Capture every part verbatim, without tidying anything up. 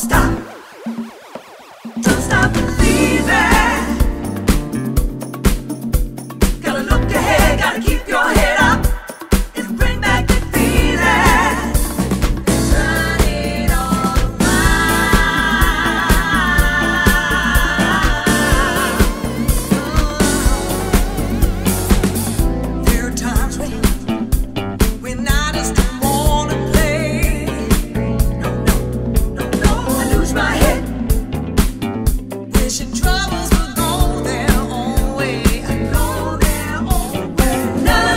stop. Don't stop believing. Gotta look ahead, gotta keep your head up. It'll bring back the feeling. Turn it all around. There are times when we're not as strong. Troubles will go their own way, go their own way. No.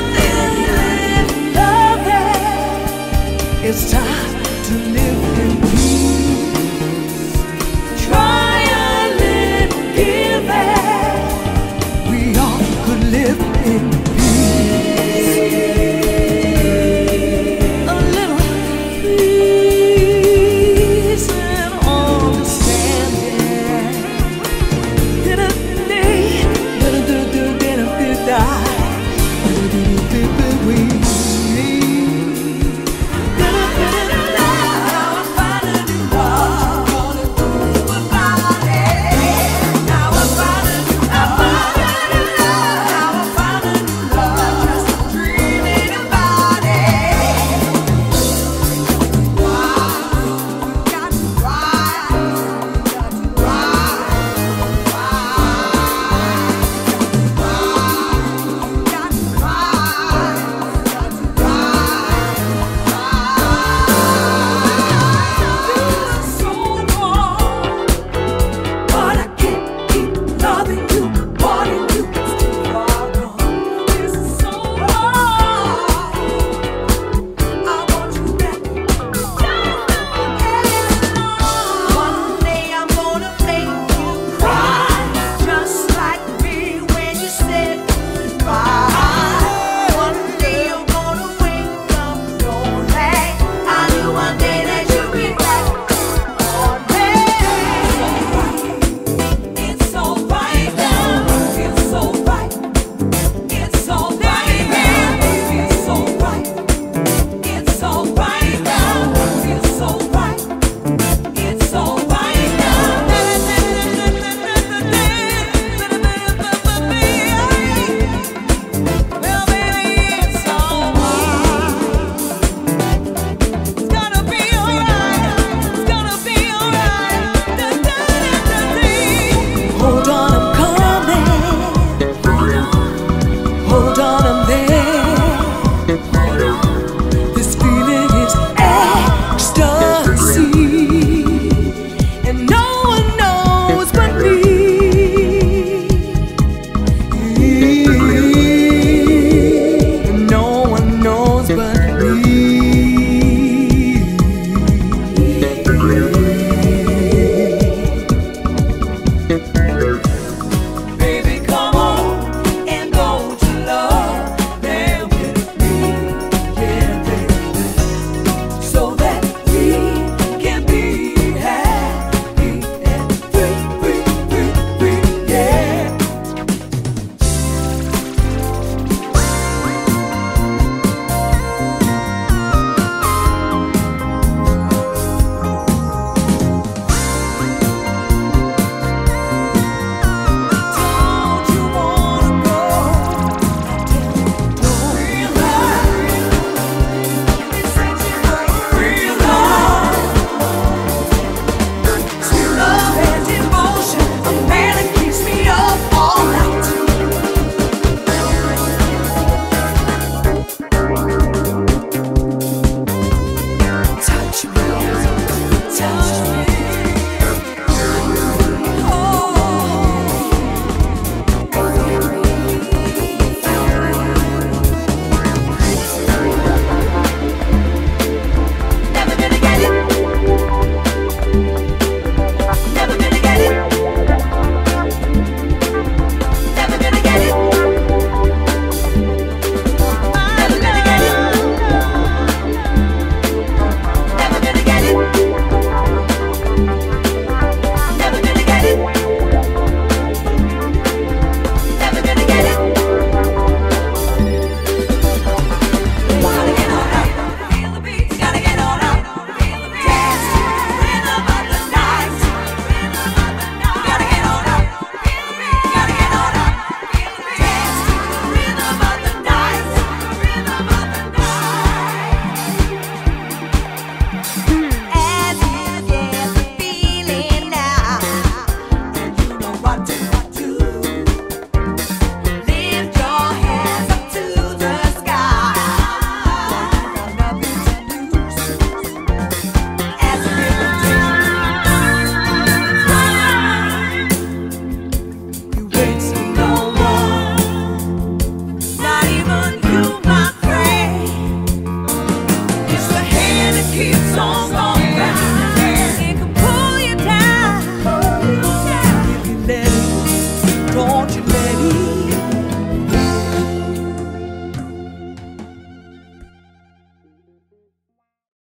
it's on.